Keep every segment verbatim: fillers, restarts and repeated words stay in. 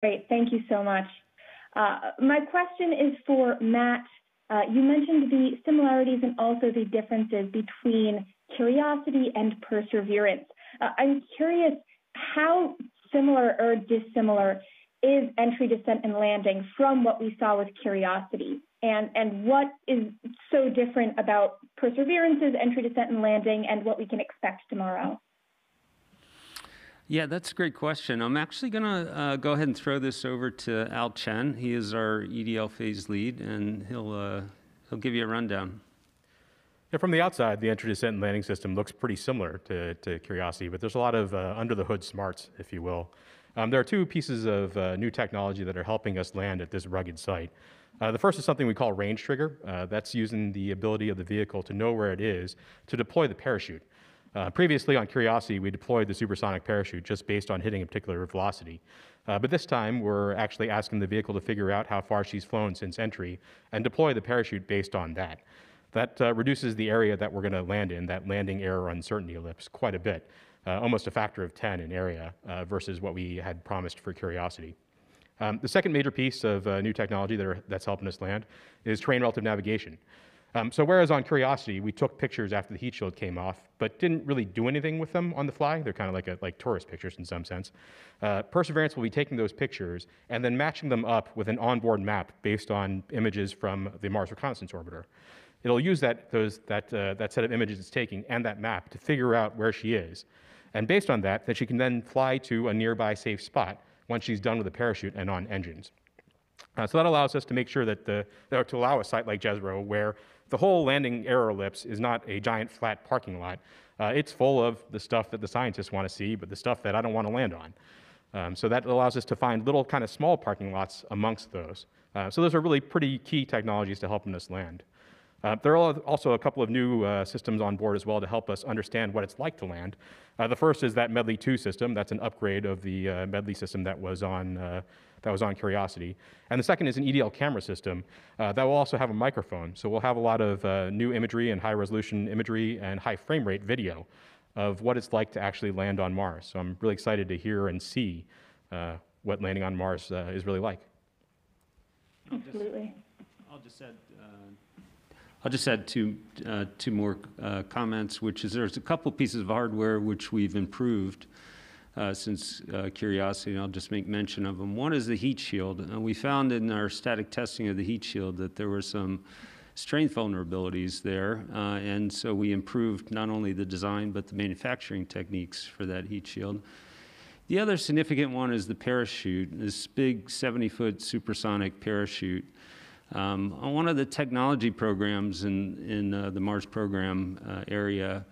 Great, thank you so much. Uh, my question is for Matt. Uh, you mentioned the similarities and also the differences between Curiosity and Perseverance. Uh, I'm curious, how similar or dissimilar is entry, descent, and landing from what we saw with Curiosity? And, and what is so different about Perseverance's entry, descent, and landing and what we can expect tomorrow? Yeah, that's a great question. I'm actually going to uh, go ahead and throw this over to Al Chen. He is our E D L phase lead, and he'll, uh, he'll give you a rundown. Yeah, from the outside, the entry, descent, and landing system looks pretty similar to, to Curiosity, but there's a lot of uh, under-the-hood smarts, if you will. Um, there are two pieces of uh, new technology that are helping us land at this rugged site. Uh, the first is something we call range trigger. Uh, that's using the ability of the vehicle to know where it is to deploy the parachute. Uh, previously on Curiosity, we deployed the supersonic parachute just based on hitting a particular velocity. Uh, but this time, we're actually asking the vehicle to figure out how far she's flown since entry and deploy the parachute based on that. That uh, reduces the area that we're going to land in, that landing error uncertainty ellipse, quite a bit, uh, almost a factor of ten in area uh, versus what we had promised for Curiosity. Um, the second major piece of uh, new technology that are, that's helping us land is terrain relative navigation. Um, so whereas on Curiosity, we took pictures after the heat shield came off, but didn't really do anything with them on the fly. They're kind of like, a, like tourist pictures in some sense. Uh, Perseverance will be taking those pictures and then matching them up with an onboard map based on images from the Mars Reconnaissance Orbiter. It'll use that, those, that, uh, that set of images it's taking and that map to figure out where she is. And based on that, that she can then fly to a nearby safe spot once she's done with the parachute and on engines. Uh, so that allows us to make sure that the, to allow a site like Jezero, where the whole landing error ellipse is not a giant flat parking lot. Uh, it's full of the stuff that the scientists want to see, but the stuff that I don't want to land on. Um, so that allows us to find little kind of small parking lots amongst those. Uh, so those are really pretty key technologies to helping us land. Uh, there are also a couple of new uh, systems on board as well to help us understand what it's like to land. Uh, the first is that MEDLI two system. That's an upgrade of the uh, MEDLI system that was on uh, that was on Curiosity. And the second is an E D L camera system uh, that will also have a microphone. So we'll have a lot of uh, new imagery and high resolution imagery and high frame rate video of what it's like to actually land on Mars. So I'm really excited to hear and see uh, what landing on Mars uh, is really like. Absolutely. I'll just add. Uh... I'll just add two, uh, two more uh, comments, which is there's a couple pieces of hardware which we've improved uh, since uh, Curiosity, and I'll just make mention of them. One is the heat shield. And we found in our static testing of the heat shield that there were some strength vulnerabilities there, uh, and so we improved not only the design but the manufacturing techniques for that heat shield. The other significant one is the parachute, this big seventy foot supersonic parachute. Um, on one of the technology programs in, in uh, the Mars program uh, area,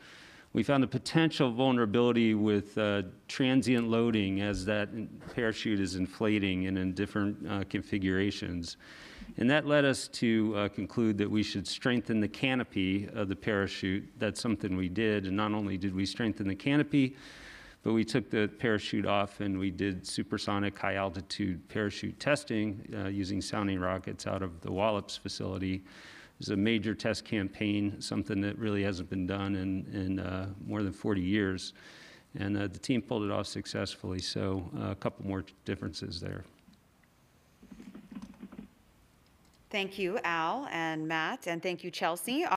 we found a potential vulnerability with uh, transient loading as that parachute is inflating and in different uh, configurations. And that led us to uh, conclude that we should strengthen the canopy of the parachute. That's something we did, and not only did we strengthen the canopy, but we took the parachute off and we did supersonic high altitude parachute testing uh, using sounding rockets out of the Wallops facility. It was a major test campaign, something that really hasn't been done in, in uh, more than forty years. And uh, the team pulled it off successfully, so uh, a couple more differences there. Thank you, Al and Matt, and thank you, Chelsea.